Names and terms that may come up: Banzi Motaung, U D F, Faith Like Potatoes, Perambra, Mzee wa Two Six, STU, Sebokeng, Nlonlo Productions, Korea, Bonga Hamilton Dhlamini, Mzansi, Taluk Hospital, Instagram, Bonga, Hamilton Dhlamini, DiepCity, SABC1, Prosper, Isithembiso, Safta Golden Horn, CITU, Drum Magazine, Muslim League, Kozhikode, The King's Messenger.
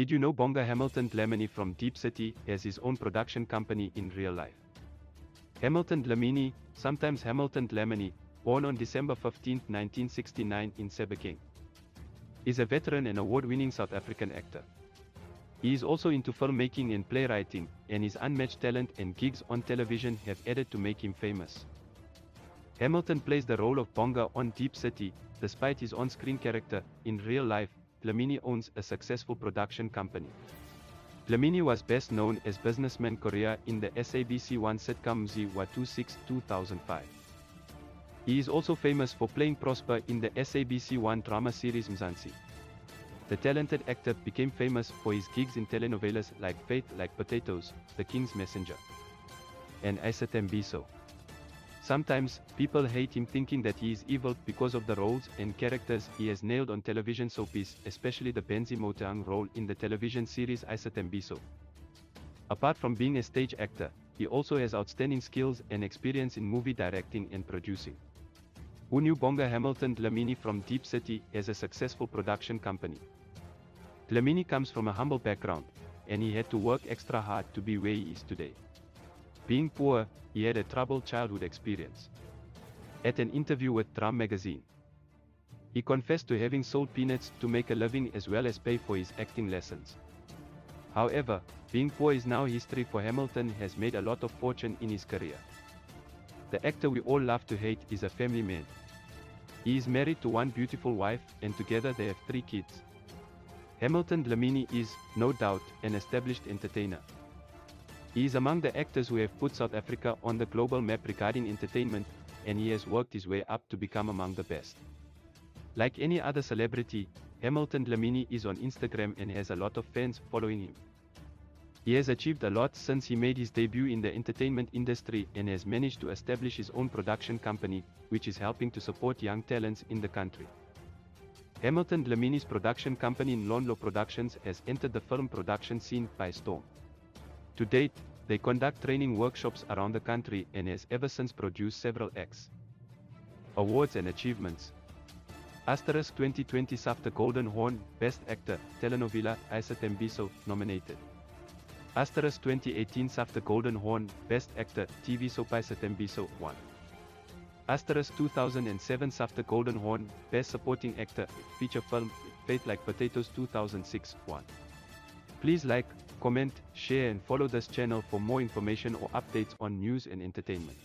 Did you know Bonga Hamilton Dhlamini from DiepCity has his own production company in real life? Hamilton Dhlamini, sometimes Hamilton Dhlamini, born on December 15, 1969 in Sebokeng, is a veteran and award-winning South African actor. He is also into filmmaking and playwriting, and his unmatched talent and gigs on television have added to make him famous. Hamilton plays the role of Bonga on DiepCity. Despite his on-screen character, in real life, Dhlamini owns a successful production company. Dhlamini was best known as businessman Korea in the SABC1 sitcom Mzee wa 2 6 2005. He is also famous for playing Prosper in the SABC1 drama series Mzansi. The talented actor became famous for his gigs in telenovelas like Faith Like Potatoes, The King's Messenger, and Isithembiso. Sometimes, people hate him thinking that he is evil because of the roles and characters he has nailed on television soapies, especially the Banzi Motaung role in the television series Isithembiso. Apart from being a stage actor, he also has outstanding skills and experience in movie directing and producing. Who knew Bonga Hamilton Dhlamini from DiepCity as a successful production company? Dhlamini comes from a humble background, and he had to work extra hard to be where he is today. Being poor, he had a troubled childhood experience. At an interview with Drum Magazine, he confessed to having sold peanuts to make a living as well as pay for his acting lessons. However, being poor is now history for Hamilton has made a lot of fortune in his career. The actor we all love to hate is a family man. He is married to one beautiful wife, and together they have 3 kids. Hamilton Dhlamini is, no doubt, an established entertainer. He is among the actors who have put South Africa on the global map regarding entertainment, and he has worked his way up to become among the best. Like any other celebrity, Hamilton Dhlamini is on Instagram and has a lot of fans following him. He has achieved a lot since he made his debut in the entertainment industry and has managed to establish his own production company, which is helping to support young talents in the country. Hamilton Dlamini's production company Nlonlo Productions has entered the film production scene by storm. To date, they conduct training workshops around the country and has ever since produced several acts. Awards and achievements. Asterisk 2020 Safta Golden Horn, Best Actor, Telenovela, Isithembiso, nominated. Asterisk 2018 Safta Golden Horn, Best Actor, TV Soap Isithembiso, won. Asterisk 2007 Safta Golden Horn, Best Supporting Actor, Feature Film, Faith Like Potatoes 2006, won. Please like, comment, share and follow this channel for more information or updates on news and entertainment.